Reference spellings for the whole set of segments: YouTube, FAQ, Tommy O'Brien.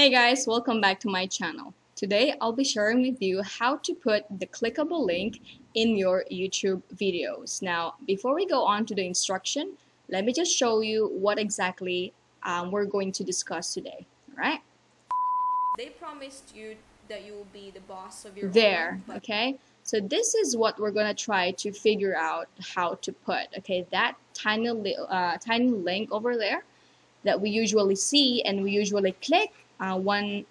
Hey guys, welcome back to my channel. Today I'll be sharing with you how to put the clickable link in your YouTube videos. Now, before we go on to the instruction, let me just show you what exactly we're going to discuss today. Alright? They promised you that you will be the boss of your own, but okay? So this is what we're gonna try to figure out how to put. Okay, that tiny link over there that we usually see and we usually click when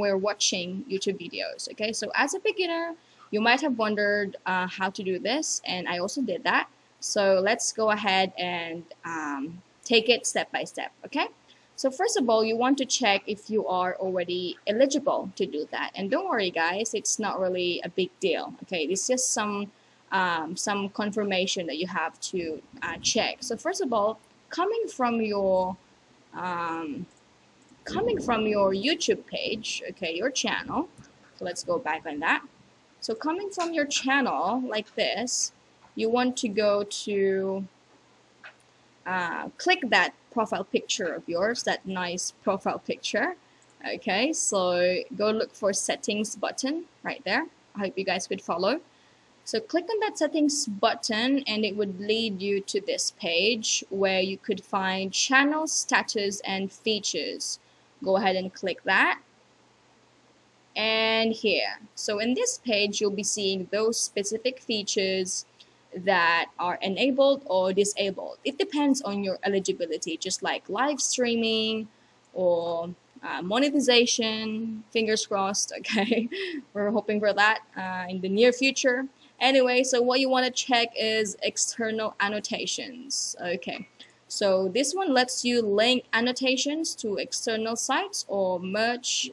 we're watching YouTube videos. Okay, so as a beginner, you might have wondered how to do this, and I also did that. So let's go ahead and take it step by step. Okay, so first of all, you want to check if you are already eligible to do that. And don't worry guys, it's not really a big deal. Okay, it's just some confirmation that you have to check. So first of all, coming from your YouTube page, okay, your channel. So let's go back on that. So coming from your channel like this, you want to go to click that profile picture of yours, that nice profile picture. Okay, so go look for settings button right there. I hope you guys could follow. So click on that settings button and it would lead you to this page where you could find channel status and features. Go ahead and click that. And here. So in this page, you'll be seeing those specific features that are enabled or disabled. It depends on your eligibility, just like live streaming or monetization. Fingers crossed, okay? We're hoping for that in the near future. Anyway, so what you want to check is external annotations. Okay, so this one lets you link annotations to external sites or merge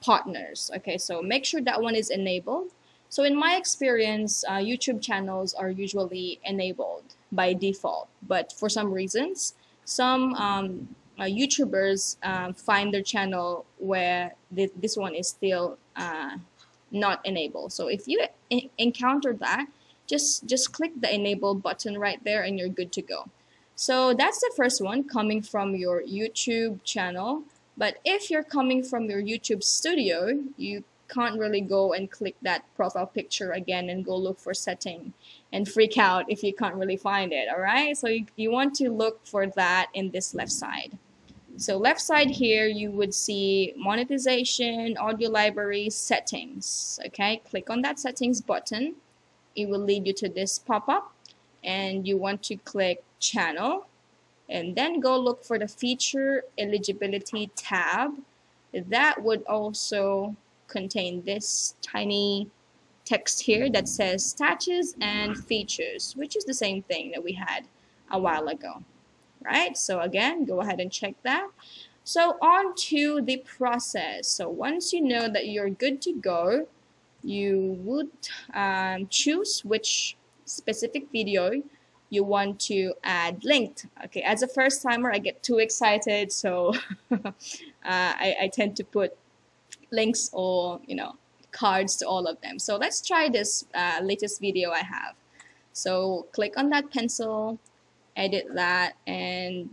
partners. Okay, so make sure that one is enabled. So in my experience, YouTube channels are usually enabled by default, but for some reasons, some YouTubers find their channel where this one is still not enabled. So if you encounter that, just click the enable button right there and you're good to go. So that's the first one, coming from your YouTube channel. But if you're coming from your YouTube studio, you can't really go and click that profile picture again and go look for setting and freak out if you can't really find it. All right, so you want to look for that in this left side. So left side here, you would see monetization, audio library, settings. Okay, click on that settings button. It will lead you to this pop-up and you want to click channel and then go look for the feature eligibility tab. That would also contain this tiny text here that says status and features, which is the same thing that we had a while ago. Right, so again, go ahead and check that. So on to the process. So once you know that you're good to go, you would choose which specific video you want to add linked. Okay, as a first timer, I get too excited, so I tend to put links or, you know, cards to all of them. So let's try this latest video I have. So click on that pencil, edit that, and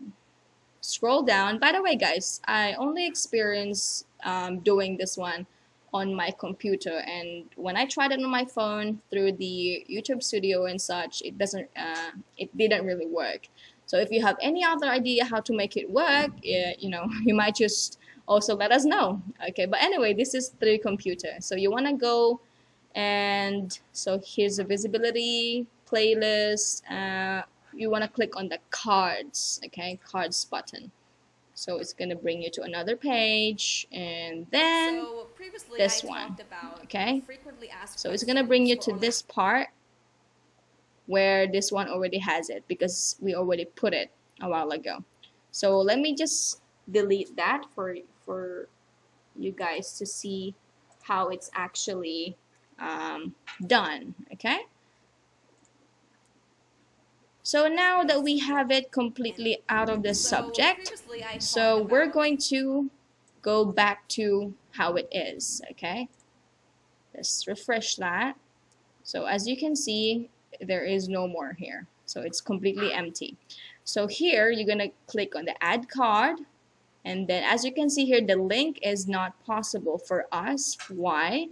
scroll down. By the way guys, I only experienced doing this one on my computer, and when I tried it on my phone through the YouTube studio and such, it didn't really work. So if you have any other idea how to make it work, you know, you might just also let us know. Okay, but anyway, this is through computer. So you want to go, and so here's the visibility playlist. You want to click on the cards, okay, cards button. So it's going to bring you to another page, and then so this one, okay? So it's going to bring you to this part where this one already has it because we already put it a while ago. So let me just delete that for you guys to see how it's actually done, okay? So now that we have it completely out of the subject, so we're going to go back to how it is, okay? Let's refresh that. So as you can see, there is no more here. So it's completely empty. So here, you're gonna click on the add card, And then as you can see here, the link is not possible for us. Why?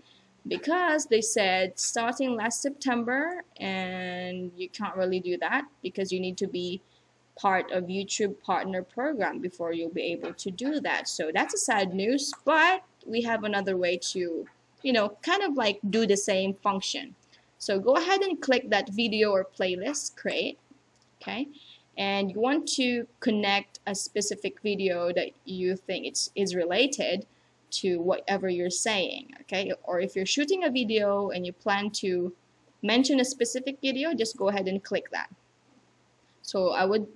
Because they said starting last September, and you can't really do that because you need to be part of YouTube partner program before you'll be able to do that. So that's a sad news, but we have another way to, you know, kind of like do the same function. So go ahead and click that video or playlist create, okay? And you want to connect a specific video that you think is related to whatever you're saying, okay? Or if you're shooting a video and you plan to mention a specific video, just go ahead and click that. So I would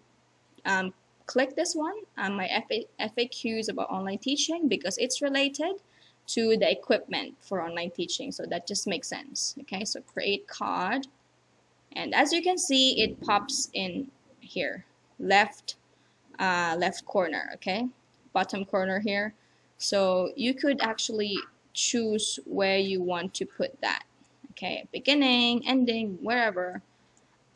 click this one, my FAQs about online teaching, because it's related to the equipment for online teaching, so that just makes sense. Okay, so create card, and as you can see, it pops in here, left corner, okay, bottom corner here. So you could actually choose where you want to put that, okay, beginning, ending, wherever.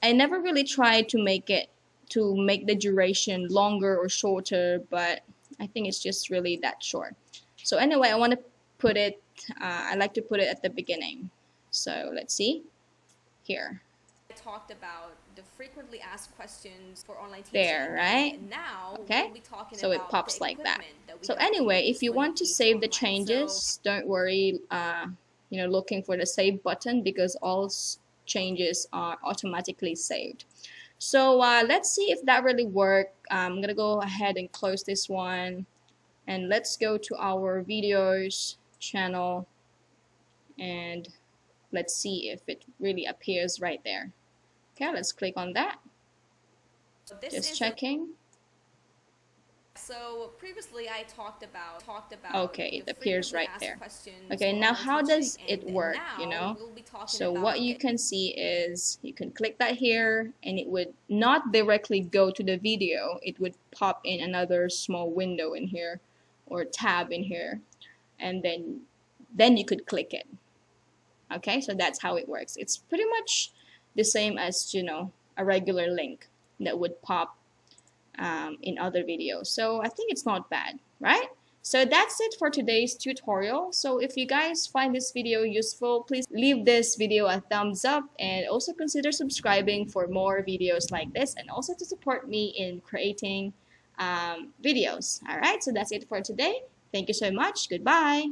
I never really tried to make the duration longer or shorter, but I think it's just really that short. So anyway, I want to put it, I like to put it at the beginning. So let's see here. I talked about the frequently asked questions for online teaching. There, right? And now, okay. We'll be talking so about it pops like that. So anyway, if you want to save the changes, don't worry, you know, looking for the save button, because all changes are automatically saved. So let's see if that really worked. I'm gonna go ahead and close this one, and let's go to our videos channel, and let's see if it really appears right there. Okay, let's click on that. So this just checking. So previously I talked about okay, it appears right there. Okay, now how does it work, you know? So what you can see is you can click that here, and it would not directly go to the video. It would pop in another small window in here, or tab in here, and then you could click it. Okay, so that's how it works. It's pretty much the same as, you know, a regular link that would pop in other videos. So I think it's not bad, right? So that's it for today's tutorial. So if you guys find this video useful, please leave this video a thumbs up, and also consider subscribing for more videos like this, and also to support me in creating videos. All right, so that's it for today. Thank you so much. Goodbye.